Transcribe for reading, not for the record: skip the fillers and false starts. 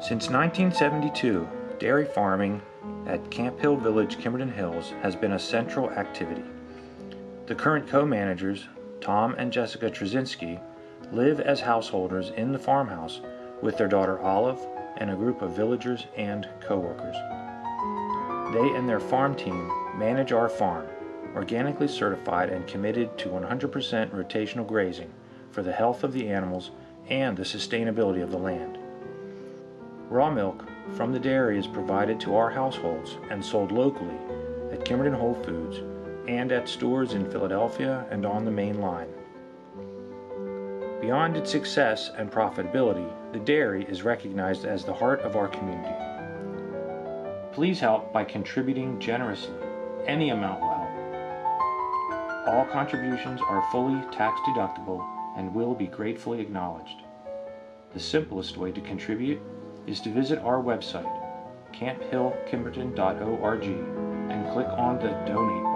Since 1972, dairy farming at Camphill Village Kimberton Hills has been a central activity. The current co-managers, Tom and Jessica Traczynski, live as householders in the farmhouse with their daughter Olive and a group of villagers and co-workers. They and their farm team manage our farm, organically certified and committed to 100% rotational grazing for the health of the animals and the sustainability of the land. Raw milk from the dairy is provided to our households and sold locally at Kimberton Whole Foods and at stores in Philadelphia and on the main line. Beyond its success and profitability, the dairy is recognized as the heart of our community. Please help by contributing generously. Any amount will help. All contributions are fully tax deductible and will be gratefully acknowledged. The simplest way to contribute is to visit our website, camphillkimberton.org, and click on the Donate